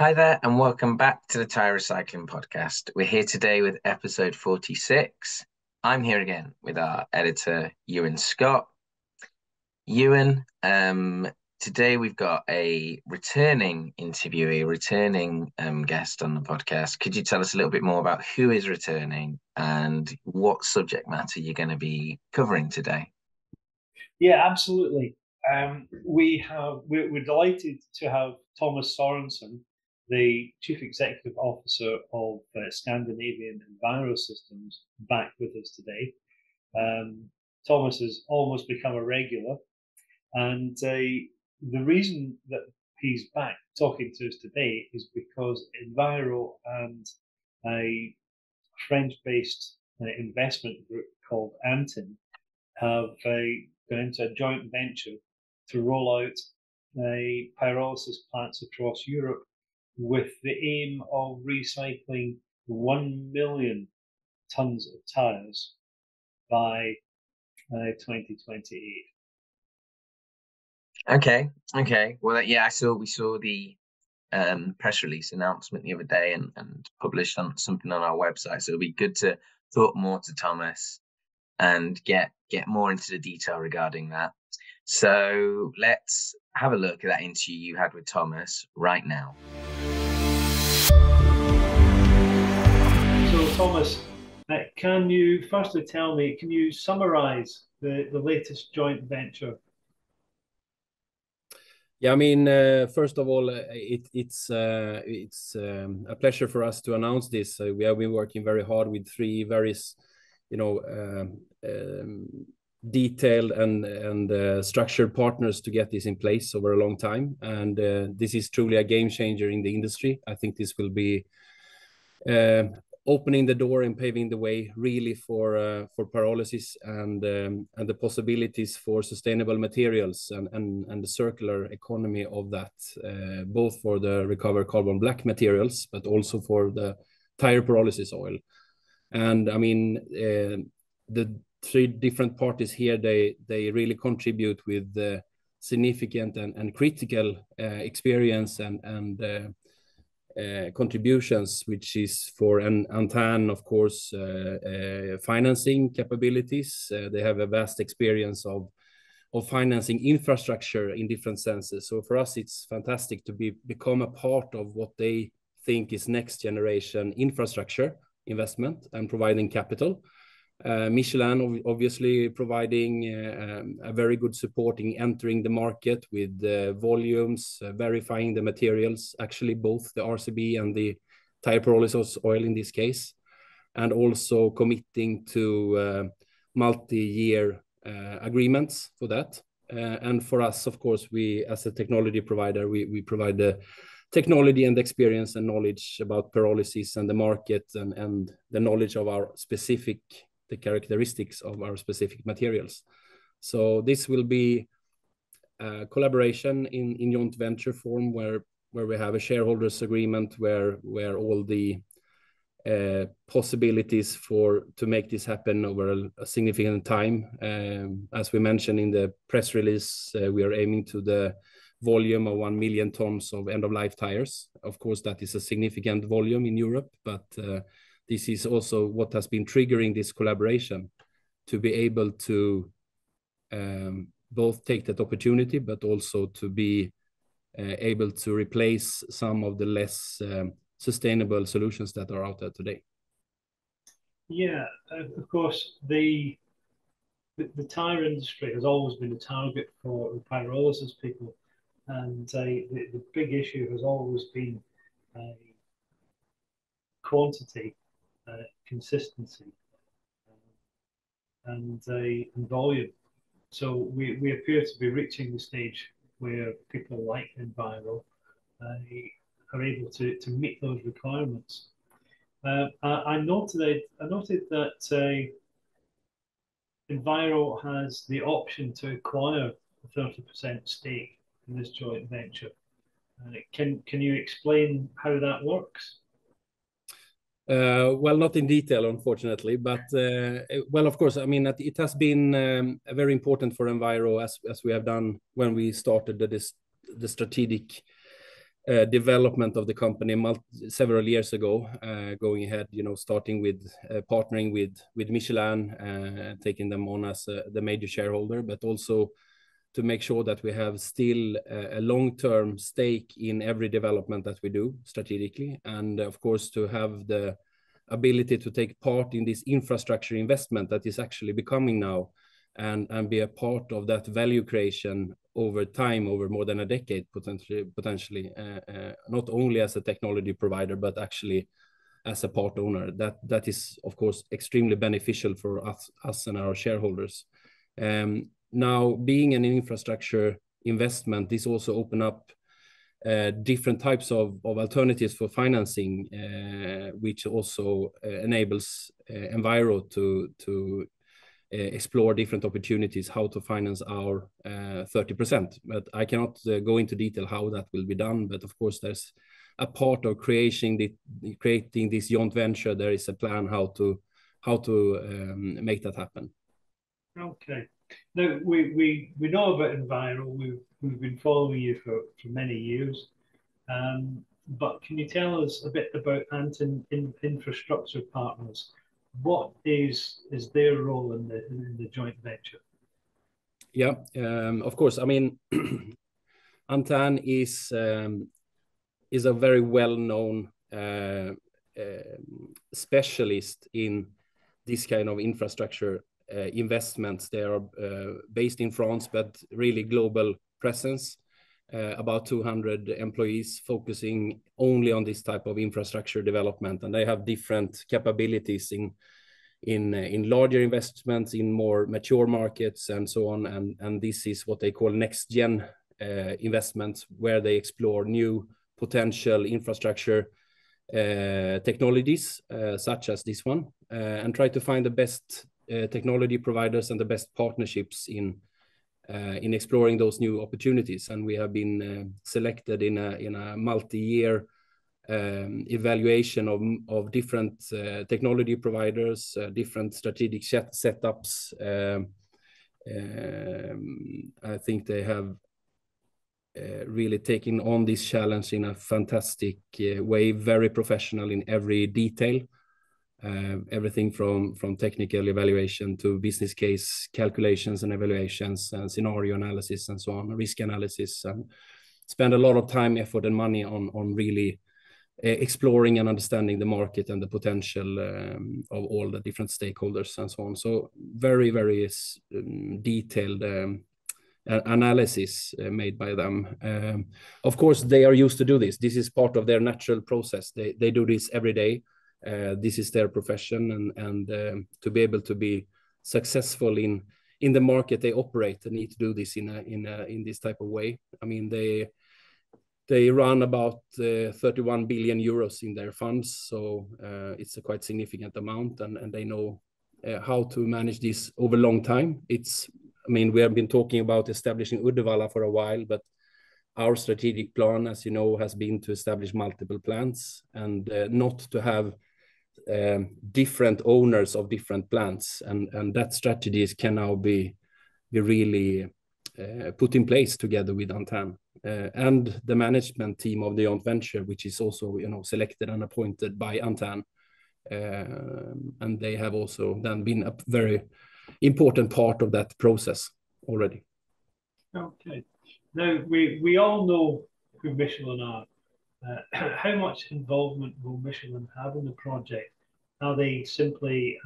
Hi there, and welcome back to the Tyre Recycling Podcast. We're here today with episode 46. I'm here again with our editor, Ewan Scott. Ewan, today we've got a returning interviewee, returning guest on the podcast. Could you tell us a little bit more about who is returning and what subject matter you're going to be covering today? Yeah, absolutely. We're delighted to have Thomas Sörensson, the Chief Executive Officer of Scandinavian Enviro Systems, back with us today. Thomas has almost become a regular, and the reason that he's back talking to us today is because Enviro and a French-based investment group called Antin have gone into a joint venture to roll out pyrolysis plants across Europe, with the aim of recycling 1 million tons of tyres by 2028. Okay. Well, yeah, we saw the press release announcement the other day and published on something on our website. So it'll be good to talk more to Thomas and get more into the detail regarding that. So let's have a look at that interview you had with Thomas right now. So Thomas, can you firstly tell me, can you summarise the latest joint venture? Yeah, I mean, first of all, it's a pleasure for us to announce this. We have been working very hard with three very, detailed and structured partners to get this in place over a long time, and this is truly a game changer in the industry. I think this will be opening the door and paving the way really for pyrolysis and the possibilities for sustainable materials and the circular economy of that, both for the recovered carbon black materials but also for the tire pyrolysis oil. And I mean, the three different parties here, they really contribute with significant and critical experience and contributions, which is for Antin, of course, financing capabilities. They have a vast experience of financing infrastructure in different senses. So for us, it's fantastic to become a part of what they think is next generation infrastructure investment and providing capital. Michelin obviously providing a very good support in entering the market with volumes, verifying the materials, actually both the RCB and the tire pyrolysis oil in this case, and also committing to multi-year agreements for that. And for us, of course, we as a technology provider, we provide the technology and experience and knowledge about pyrolysis and the market and the knowledge of our specific the characteristics of our specific materials. So this will be a collaboration in joint venture form where we have a shareholders agreement where all the possibilities to make this happen over a significant time. As we mentioned in the press release, we are aiming to the volume of 1 million tons of end-of-life tires. Of course, that is a significant volume in Europe, but this is also what has been triggering this collaboration, to be able to both take that opportunity, but also to be able to replace some of the less sustainable solutions that are out there today. Yeah, of course, the tire industry has always been a target for the pyrolysis people, and the big issue has always been quantity. Consistency and volume. So we appear to be reaching the stage where people like Enviro are able to meet those requirements. I noted that Enviro has the option to acquire a 30% stake in this joint venture. Can you explain how that works? Well, not in detail, unfortunately, but well, of course, I mean, it has been very important for Enviro, as we have done when we started the strategic development of the company several years ago, going ahead, starting with partnering with Michelin, taking them on as the major shareholder, but also to make sure that we have still a long-term stake in every development that we do strategically. And of course, to have the ability to take part in this infrastructure investment that is actually becoming now, and be a part of that value creation over time, over more than a decade, potentially not only as a technology provider, but actually as a part owner. That is, of course, extremely beneficial for us and our shareholders. Now, being an infrastructure investment, this also opens up different types of alternatives for financing, which also enables Enviro to explore different opportunities, how to finance our 30%. But I cannot go into detail how that will be done. But of course, there's a part of creating this joint venture. There is a plan how to make that happen. Okay. Now, we know about Enviro. We've been following you for many years. But can you tell us a bit about Antin Infrastructure Partners? What is their role in the joint venture? Yeah, of course. I mean, Antin is a very well-known specialist in this kind of infrastructure investments. They are based in France, but really global presence. About 200 employees focusing only on this type of infrastructure development, and they have different capabilities in larger investments, in more mature markets, and so on. And this is what they call next gen investments, where they explore new potential infrastructure technologies such as this one, and try to find the best technology providers and the best partnerships in exploring those new opportunities. And we have been selected in a multi-year evaluation of different technology providers, different strategic setups. I think they have really taken on this challenge in a fantastic way, very professional in every detail. Everything from technical evaluation to business case calculations and evaluations and scenario analysis and so on, risk analysis, and spend a lot of time, effort and money on really exploring and understanding the market and the potential of all the different stakeholders and so on. So very, very detailed analysis made by them. Of course, they are used to do this. This is part of their natural process. They do this every day. This is their profession, and to be able to be successful in the market they operate, they need to do this in this type of way. I mean, they run about 31 billion euros in their funds, so it's a quite significant amount, and they know how to manage this over a long time. I mean, we have been talking about establishing Uddevalla for a while, but our strategic plan, as you know, has been to establish multiple plants and not to have different owners of different plants, and that strategies can now be really put in place together with Antin and the management team of the joint venture, which is also selected and appointed by Antin, and they have also then been a very important part of that process already. Okay, now we all know who Michelin are. How much involvement will Michelin have in the project? Are they simply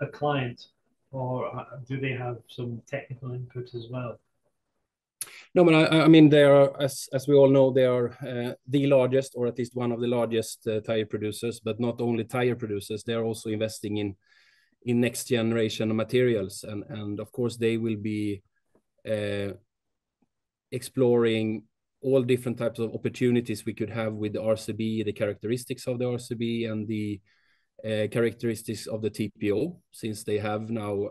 a client, or do they have some technical input as well? No, but I mean, they are, as we all know, they are the largest, or at least one of the largest tire producers. But not only tire producers, they are also investing in next generation materials, and of course they will be exploring all different types of opportunities we could have with the RCB, the characteristics of the RCB and the characteristics of the TPO, since they have now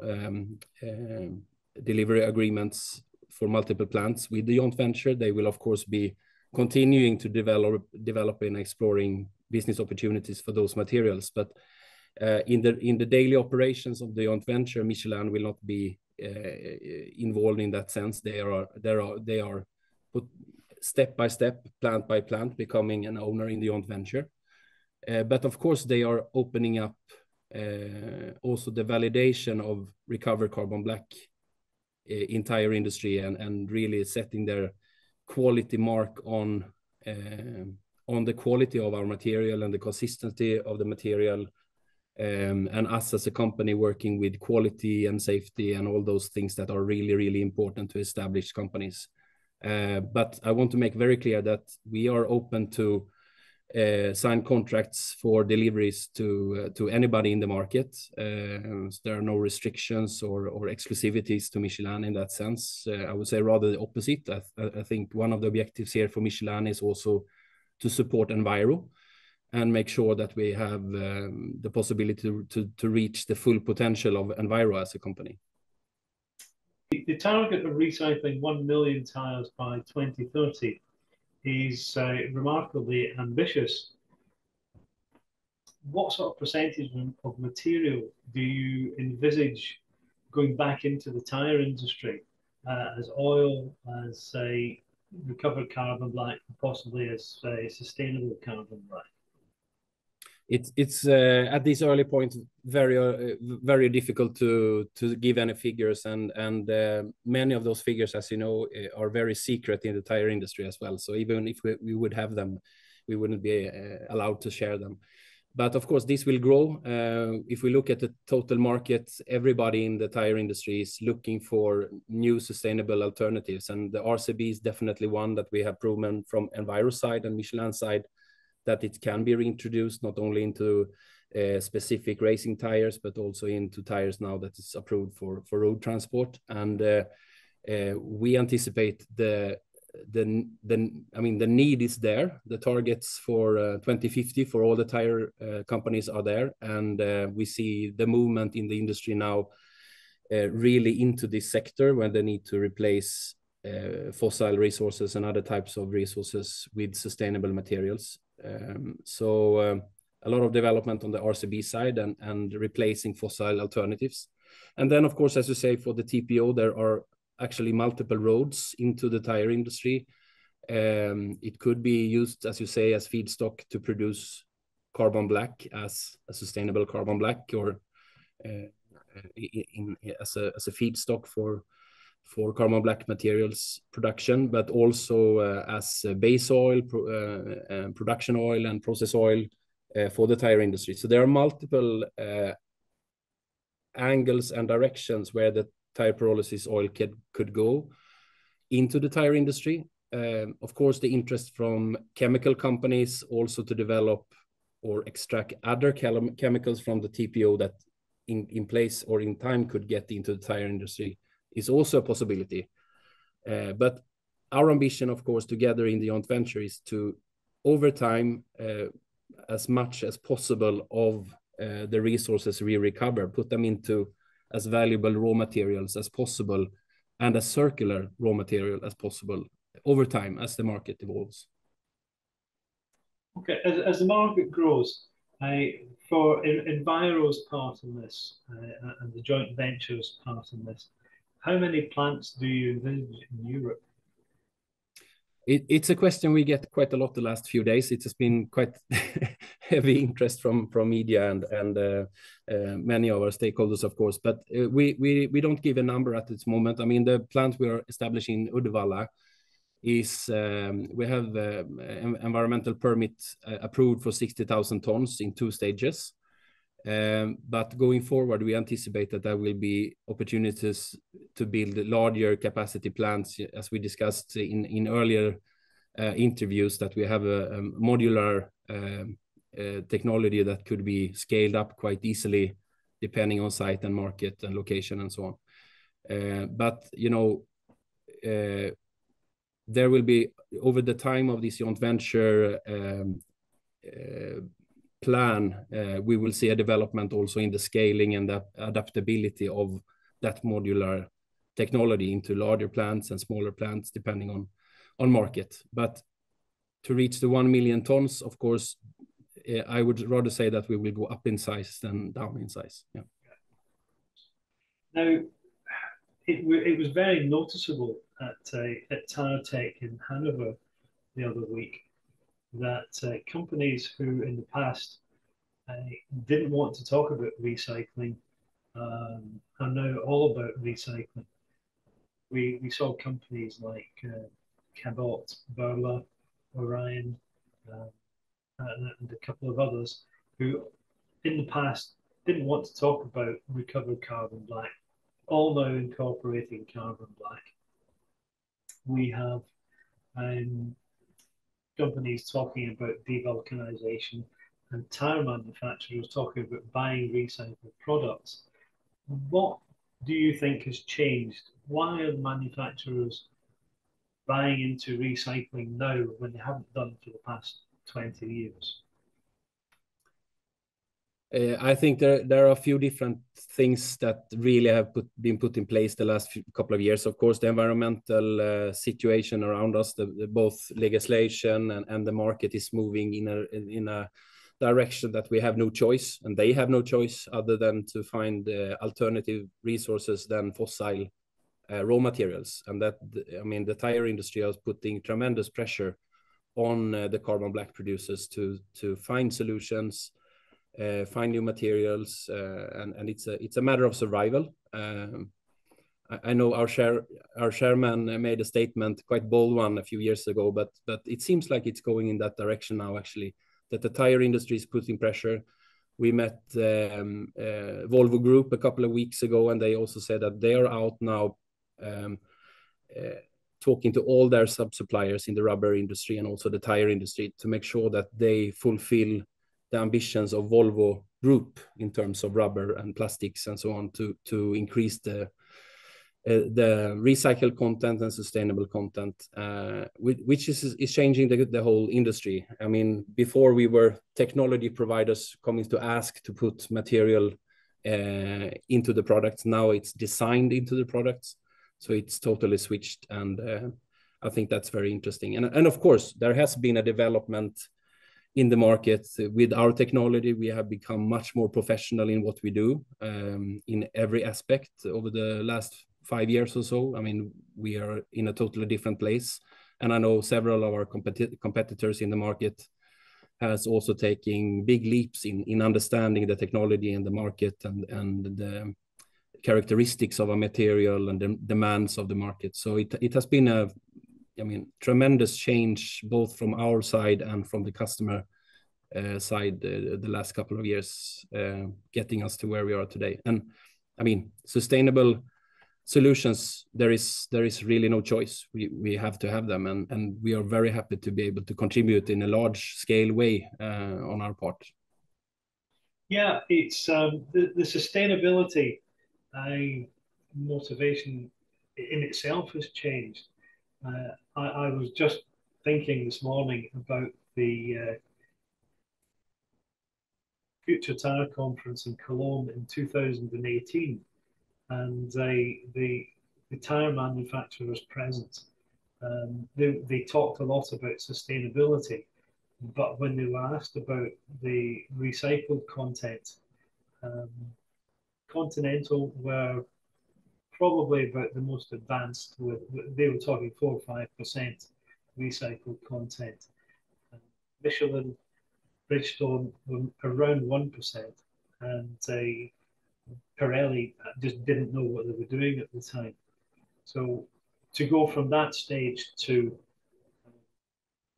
delivery agreements for multiple plants with the joint venture. They will, of course, be continuing to develop and exploring business opportunities for those materials. But in the daily operations of the joint venture, Michelin will not be involved in that sense. They are step by step, plant by plant, becoming an owner in the joint venture. But of course, they are opening up also the validation of recovered carbon black entire industry, and really setting their quality mark on the quality of our material and the consistency of the material, and us as a company working with quality and safety and all those things that are really, really important to established companies. But I want to make very clear that we are open to sign contracts for deliveries to anybody in the market. So there are no restrictions or exclusivities to Michelin in that sense. I would say rather the opposite. I think one of the objectives here for Michelin is also to support Enviro and make sure that we have the possibility to reach the full potential of Enviro as a company. The target of recycling 1 million tires by 2030 is remarkably ambitious. What sort of percentage of material do you envisage going back into the tire industry as oil, as recovered carbon black, possibly as sustainable carbon black? It's at this early point very difficult to give any figures, and many of those figures, as you know, are very secret in the tire industry as well. So even if we would have them, we wouldn't be allowed to share them. But of course, this will grow. If we look at the total market, everybody in the tire industry is looking for new sustainable alternatives, and the RCB is definitely one that we have proven from Enviro side and Michelin side, that it can be reintroduced not only into specific racing tires, but also into tires now that it's approved for road transport. And we anticipate the need is there. The targets for 2050 for all the tire companies are there. And we see the movement in the industry now really into this sector when they need to replace fossil resources and other types of resources with sustainable materials. A lot of development on the RCB side and replacing fossil alternatives. And then, of course, as you say, for the TPO, there are actually multiple roads into the tire industry. It could be used, as you say, as feedstock to produce carbon black, as a sustainable carbon black, or as a feedstock for carbon black materials production, but also as base oil, production oil and process oil for the tire industry. So there are multiple angles and directions where the tire pyrolysis oil could go into the tire industry. Of course, the interest from chemical companies also to develop or extract other chemicals from the TPO that in place or in time could get into the tire industry is also a possibility. But our ambition, of course, together in the joint venture is to, over time, as much as possible of the resources we recover, put them into as valuable raw materials as possible and as circular raw material as possible over time as the market evolves. Okay, as the market grows, for Enviro's part in this and the joint venture's part in this, how many plants do you envisage in Europe? It's a question we get quite a lot the last few days. It has been quite heavy interest from media and many of our stakeholders, of course. But we don't give a number at this moment. I mean, the plant we are establishing in Uddevalla is we have environmental permit approved for 60,000 tons in 2 stages. But going forward, we anticipate that there will be opportunities to build larger capacity plants, as we discussed in earlier interviews, that we have a modular technology that could be scaled up quite easily, depending on site and market and location and so on. But, you know, there will be, over the time of this joint venture plan, we will see a development also in the scaling and the adaptability of that modular technology into larger plants and smaller plants, depending on market. But to reach the 1 million tons, of course, I would rather say that we will go up in size than down in size. Yeah. Now, it was very noticeable at Circtech in Hanover the other week that companies who in the past didn't want to talk about recycling are now all about recycling. We saw companies like Cabot, Birla, Orion, and a couple of others who in the past didn't want to talk about recovered carbon black, all now incorporating carbon black. We have companies talking about devulcanization and tyre manufacturers talking about buying recycled products. What do you think has changed? Why are the manufacturers buying into recycling now when they haven't done for the past 20 years? I think there are a few different things that really have been put in place the last couple of years. Of course, the environmental situation around us, both legislation and the market is moving in a direction that we have no choice, and they have no choice other than to find alternative resources than fossil raw materials. And that, I mean, the tire industry is putting tremendous pressure on the carbon black producers to find solutions, find new materials, and it's a matter of survival. I know our chairman made a statement, quite bold one, a few years ago, but it seems like it's going in that direction now, actually, that the tire industry is putting pressure. We met Volvo Group a couple of weeks ago, and they also said that they are out now talking to all their sub-suppliers in the rubber industry and also the tire industry to make sure that they fulfill the ambitions of Volvo Group in terms of rubber and plastics and so on, to increase the recycled content and sustainable content, which is changing the whole industry. I mean, before we were technology providers coming to ask to put material into the products. Now it's designed into the products. So it's totally switched. And I think that's very interesting. And of course, there has been a development in the market. With our technology, we have become much more professional in what we do in every aspect over the last 5 years or so. I mean, we are in a totally different place. And I know several of our competitors in the market has also taken big leaps in understanding the technology and the market and the characteristics of a material and the demands of the market. So it has been a tremendous change, both from our side and from the customer side the last couple of years, getting us to where we are today. And I mean, sustainable solutions, there is really no choice. We have to have them, and we are very happy to be able to contribute in a large scale way on our part. Yeah, it's the sustainability motivation in itself has changed. I was just thinking this morning about the Future Tire Conference in Cologne in 2018, and the tire manufacturers present, they talked a lot about sustainability, but when they were asked about the recycled content, Continental were probably about the most advanced. They were talking 4 or 5% recycled content. Michelin, Bridgestone were around 1%, and Pirelli just didn't know what they were doing at the time. So to go from that stage to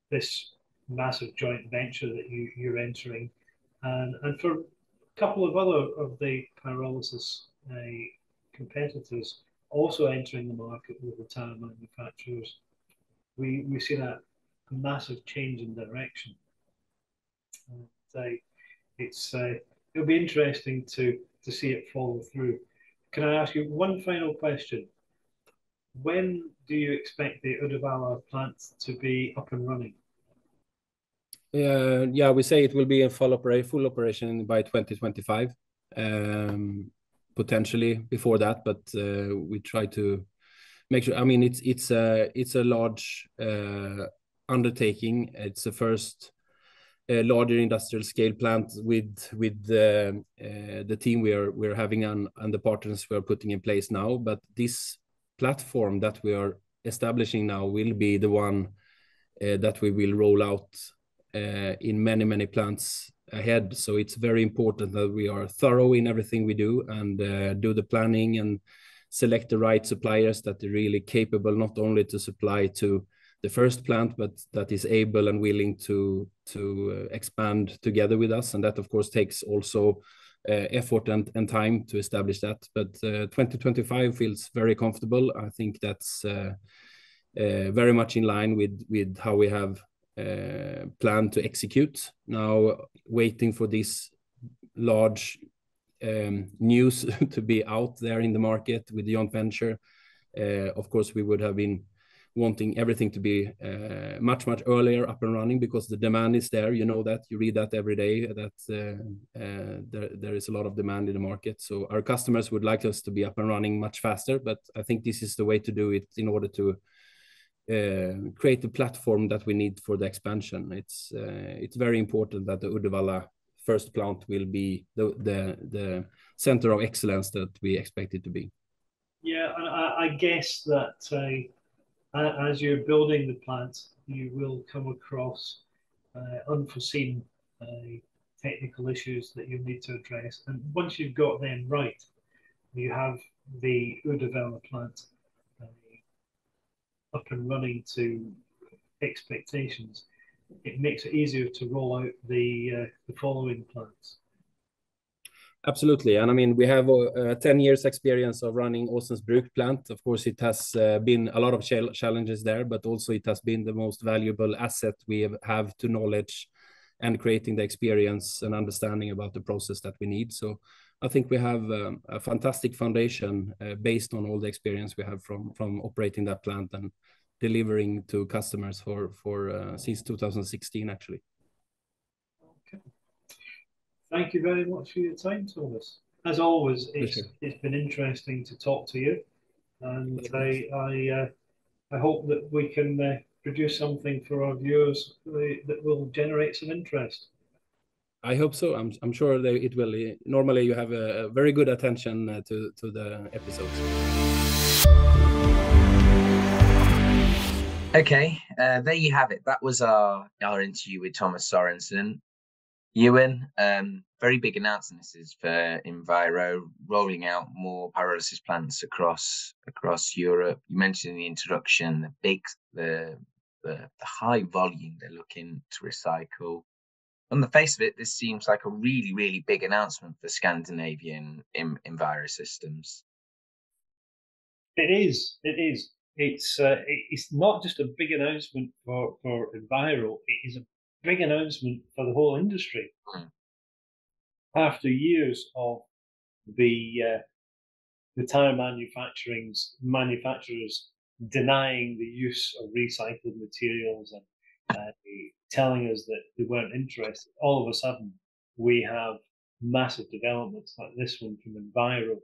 this massive joint venture that you're entering, and for a couple of other of the pyrolysis competitors also entering the market with the tire manufacturers, we see that a massive change in direction. And, it'll be interesting to see it follow through. Can I ask you one final question? When do you expect the Uddevalla plant to be up and running? Yeah, we say it will be in full operation by 2025. Potentially before that, but we try to make sure. I mean, it's a large undertaking. It's the first larger industrial scale plant with the team we're having and the partners we are putting in place now. But this platform that we are establishing now will be the one that we will roll out in many, many plants ahead. So it's very important that we are thorough in everything we do and do the planning and select the right suppliers that are really capable, not only to supply to the first plant, but that is able and willing to expand together with us. And that, of course, takes also effort and time to establish that. But 2025 feels very comfortable. I think that's very much in line with how we have planned to execute. Now, waiting for this large news to be out there in the market with the joint venture. Of course, we would have been wanting everything to be much, much earlier up and running, because the demand is there. You know that, you read that every day, that there is a lot of demand in the market. So our customers would like us to be up and running much faster, but I think this is the way to do it in order to create the platform that we need for the expansion. It's very important that the Uddevalla first plant will be the center of excellence that we expect it to be. Yeah, and I guess that as you're building the plant, you will come across unforeseen technical issues that you'll need to address. And once you've got them right, you have the Uddevalla plant up and running to expectations, it makes it easier to roll out the following plants. Absolutely. And I mean, we have 10 years experience of running Åsensbruk plant. Of course, it has been a lot of challenges there, but also it has been the most valuable asset we have to knowledge and creating the experience and understanding about the process that we need. So I think we have a fantastic foundation based on all the experience we have from operating that plant and delivering to customers for since 2016, actually. Okay. Thank you very much for your time, Thomas. As always, it's been interesting to talk to you, and I hope that we can produce something for our viewers that will generate some interest. I hope so. I'm sure that it will. Normally, you have a very good attention to the episodes. Okay, there you have it. That was our interview with Thomas Sörensson. Ewan, very big announcement this is for Enviro, rolling out more pyrolysis plants across Europe. You mentioned in the introduction the high volume they're looking to recycle. On the face of it, this seems like a really, really big announcement for Scandinavian Enviro Systems. It is. It's not just a big announcement for Enviro. It is a big announcement for the whole industry. Mm. After years of the tyre manufacturers denying the use of recycled materials and telling us that they weren't interested, all of a sudden we have massive developments like this one from Enviro.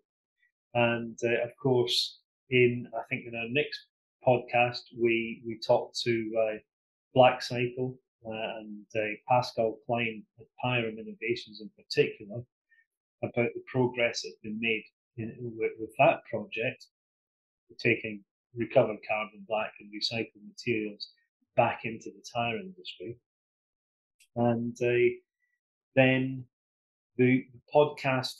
And of course, I think in our next podcast, we talked to Black Cycle and Pascal Klein at Pyrum Innovations in particular about the progress that's been made with that project, taking recovered carbon black and recycled materials back into the tyre industry. And then the podcast,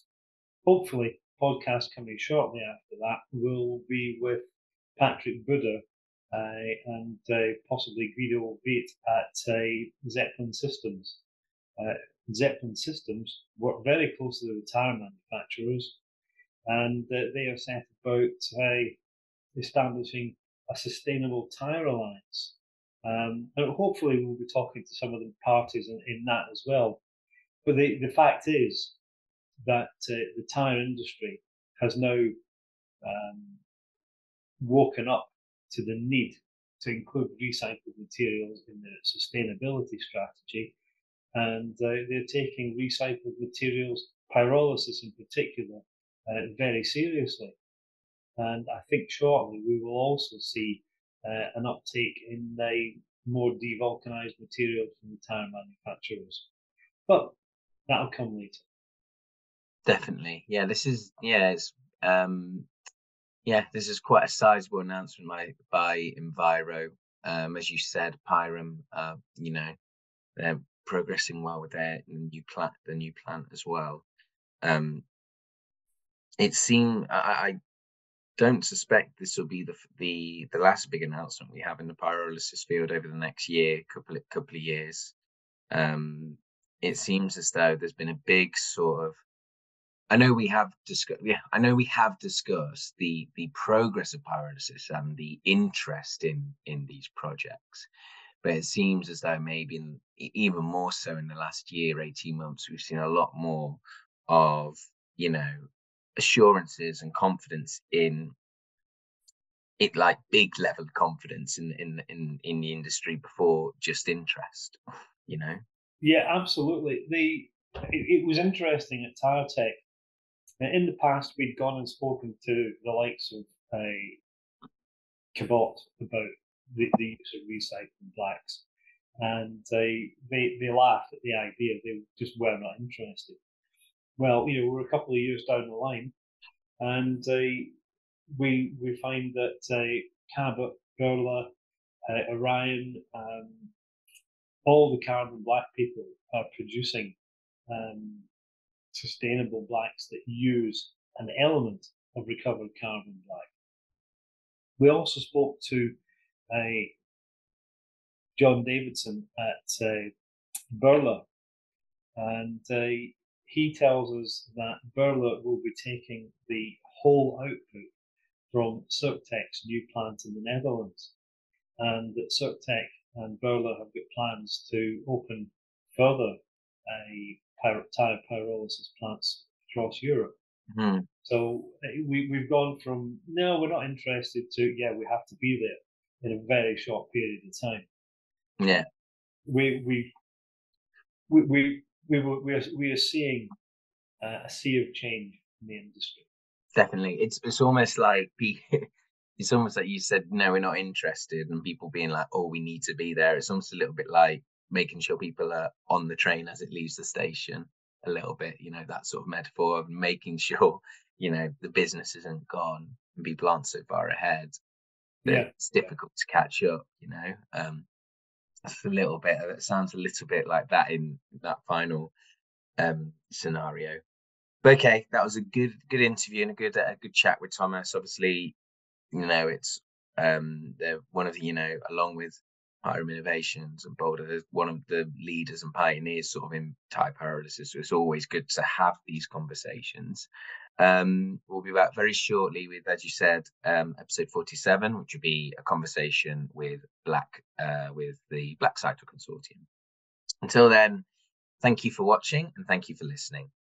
hopefully podcast coming shortly after that, will be with Patrick Buda and possibly Guido Viet at Zeppelin Systems. Zeppelin Systems work very closely with tyre manufacturers, and they are set about establishing a sustainable tyre alliance. And hopefully we'll be talking to some of the parties in that as well. But the fact is that the tyre industry has now woken up to the need to include recycled materials in their sustainability strategy. And they're taking recycled materials, pyrolysis in particular, very seriously. And I think shortly we will also see an uptake in the more devulcanized materials from the tyre manufacturers, but that'll come later. Definitely, yeah. This is quite a sizable announcement by Enviro. As you said, Pyrum, they're progressing well with their new plant as well. I don't suspect this will be the last big announcement we have in the pyrolysis field over the next year, couple of years. It seems as though there's been a big sort of. I know we have discussed the progress of pyrolysis and the interest in these projects, but it seems as though maybe even more so in the last year, 18 months, we've seen a lot more of assurances and confidence in it, like big level of confidence in the industry before just interest, Yeah, absolutely. It was interesting at Tartec. In the past, we'd gone and spoken to the likes of Cabot about the use of recycling blacks, and they laughed at the idea. They just were not interested. Well, we're a couple of years down the line, and we find that Cabot, Birla, Orion, all the carbon black people are producing sustainable blacks that use an element of recovered carbon black. We also spoke to John Davidson at Birla, and he tells us that Birla will be taking the whole output from Circtech's new plant in the Netherlands, and that Circtech and Birla have got plans to open further tire pyrolysis plants across Europe. Mm-hmm. So we've gone from no, we're not interested to yeah, we have to be there in a very short period of time. Yeah, we are seeing a sea of change in the industry. Definitely, it's almost like it's almost like you said, no, we're not interested, and people being like, oh, we need to be there. It's almost a little bit like making sure people are on the train as it leaves the station a little bit, that sort of metaphor of making sure, the business isn't gone and people aren't so far ahead that it's difficult to catch up, That's a little bit, it sounds a little bit like that in that final scenario. But okay, that was a good interview and a good chat with Thomas. Obviously, it's they're one of the, along with Pyrum Innovations and Boulder, one of the leaders and pioneers sort of in tire pyrolysis. So it's always good to have these conversations. We'll be back very shortly with, as you said, episode 47, which will be a conversation with the Black Cycle Consortium. Until then, thank you for watching and thank you for listening.